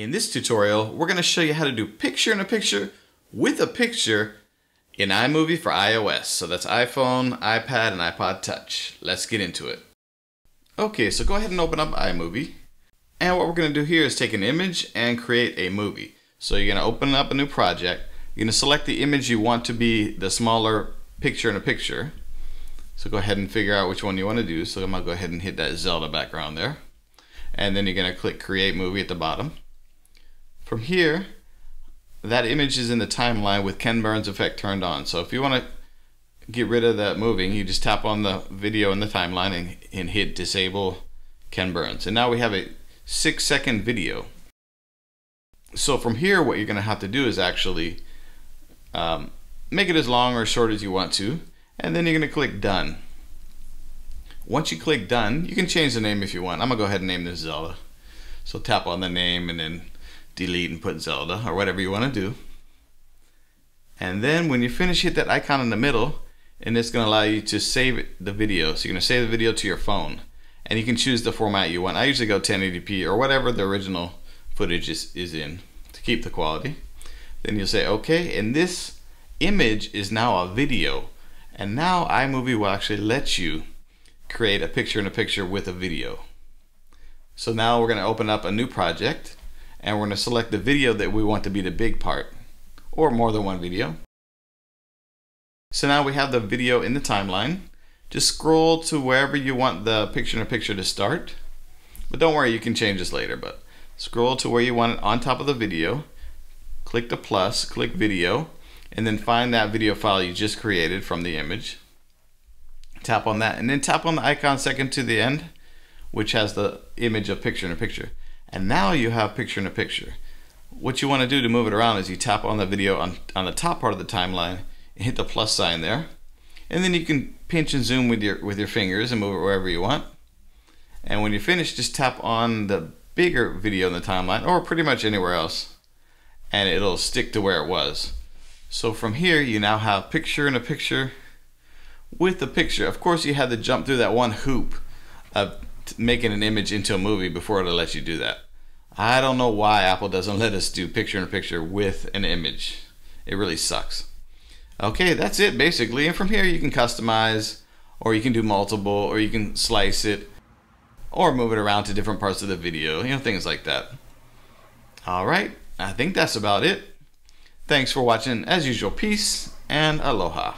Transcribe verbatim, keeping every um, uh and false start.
In this tutorial, we're going to show you how to do picture-in-a-picture with a picture in iMovie for iOS. So that's iPhone, iPad, and iPod Touch. Let's get into it. Okay, so go ahead and open up iMovie. And what we're going to do here is take an image and create a movie. So you're going to open up a new project. You're going to select the image you want to be the smaller picture-in-a-picture. So go ahead and figure out which one you want to do. So I'm going to go ahead and hit that Zelda background there. And then you're going to click Create Movie at the bottom. From here, that image is in the timeline with Ken Burns Effect turned on. So if you want to get rid of that moving, you just tap on the video in the timeline and, and hit Disable Ken Burns. And now we have a six second video. So from here, what you're going to have to do is actually um, make it as long or as short as you want to. And then you're going to click Done. Once you click Done, you can change the name if you want. I'm going to go ahead and name this Zelda. So tap on the name and then delete and put Zelda or whatever you want to do. And then when you finish, hit that icon in the middle and it's going to allow you to save the video. So you're going to save the video to your phone and you can choose the format you want. I usually go ten eighty p or whatever the original footage is, is in to keep the quality. Then you'll say okay, and this image is now a video, and now iMovie will actually let you create a picture in a picture with a video. So now we're going to open up a new project and we're going to select the video that we want to be the big part, or more than one video. So now we have the video in the timeline. Just scroll to wherever you want the picture-in-a-picture to start, but don't worry, you can change this later, but scroll to where you want it on top of the video, click the plus, click video, and then find that video file you just created from the image. Tap on that, and then tap on the icon second to the end, which has the image of picture-in-a-picture. And now you have picture in a picture. What you want to do to move it around is you tap on the video on, on the top part of the timeline and hit the plus sign there. And then you can pinch and zoom with your, with your fingers and move it wherever you want. And when you finish, just tap on the bigger video in the timeline or pretty much anywhere else, and it'll stick to where it was. So from here, you now have picture in a picture with a picture. Of course, you had to jump through that one hoop of making an image into a movie before it'll let you do that. I don't know why Apple doesn't let us do picture-in-a-picture with an image. It really sucks. Okay, that's it basically, and from here you can customize, or you can do multiple, or you can slice it, or move it around to different parts of the video, you know, things like that. Alright, I think that's about it. Thanks for watching, as usual, peace and aloha.